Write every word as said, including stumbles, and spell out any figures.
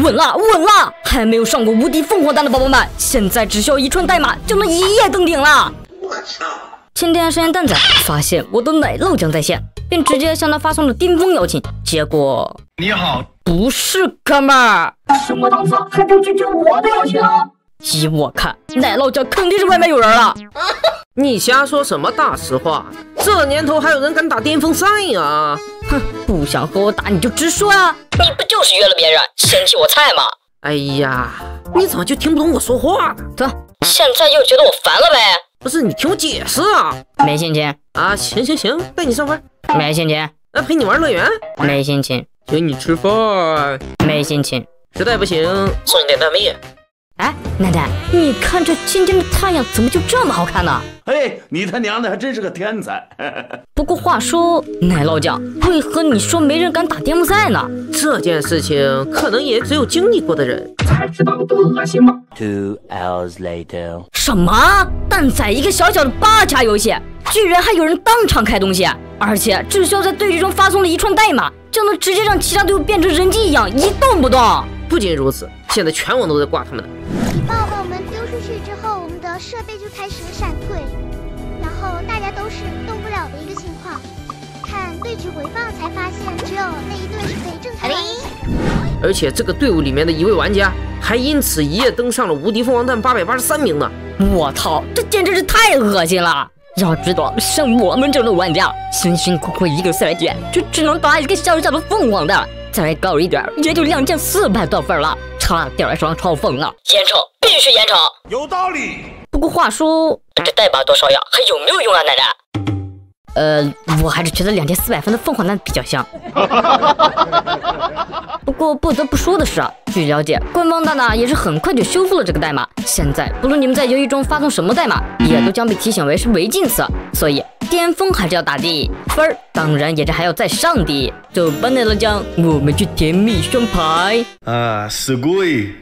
稳了稳了！还没有上过无敌凤凰蛋的宝宝们，现在只需要一串代码就能一夜登顶了！我操！前天实验蛋仔发现我的奶酪将在线，便直接向他发送了巅峰邀请，结果你好，不是哥们儿，什么档次还敢拒绝我的邀请啊？ 依我看，奶酪酱肯定是外面有人了。你瞎说什么大实话？这年头还有人敢打巅峰赛啊？哼，不想和我打你就直说啊！你不就是约了别人嫌弃我菜吗？哎呀，你怎么就听不懂我说话呢？得，现在又觉得我烦了呗？不是，你听我解释啊！没心情啊！行行行，带你上班。没心情。啊，陪你玩乐园。没心情。请你吃饭。没心情。实在不行，送你点蛋面。 哎，奶奶，你看这今天的太阳怎么就这么好看呢？哎，你他娘的还真是个天才！不过话说，奶酪酱，为何你说没人敢打巅峰赛呢？这件事情可能也只有经历过的人才知道有多恶心吗 ？Two hours later， 什么？蛋仔一个小小的巴卡游戏，居然还有人当场开东西，而且只需要在对局中发送了一串代码，就能直接让其他队伍变成人机一样一动不动。不仅如此，现在全网都在挂他们的。 报告我们丢出去之后，我们的设备就开始闪退，然后大家都是动不了的一个情况。看对局回放才发现，只有那一队是可以正常的。而且这个队伍里面的一位玩家还因此一夜登上了无敌凤凰蛋八百八十三名呢！我操，这简直是太恶心了！要知道，像我们这种玩家，辛辛苦苦一个赛季，就只能打一个小小的凤凰蛋，再高一点也就两千四百多分了。 差点双超凤了，严惩必须严惩，有道理。不过话说，这代码多少呀，还有没有用啊，奶奶？呃，我还是觉得两千四百分的凤凰蛋比较香。不过不得不说的是啊，据了解，官方大大也是很快就修复了这个代码。现在不论你们在游戏中发送什么代码，也都将被提醒为是违禁词，所以巅峰还是要打第一，分儿当然也是还要再上第一。 走吧，奶酪酱，我们去甜蜜双排。啊，すごい。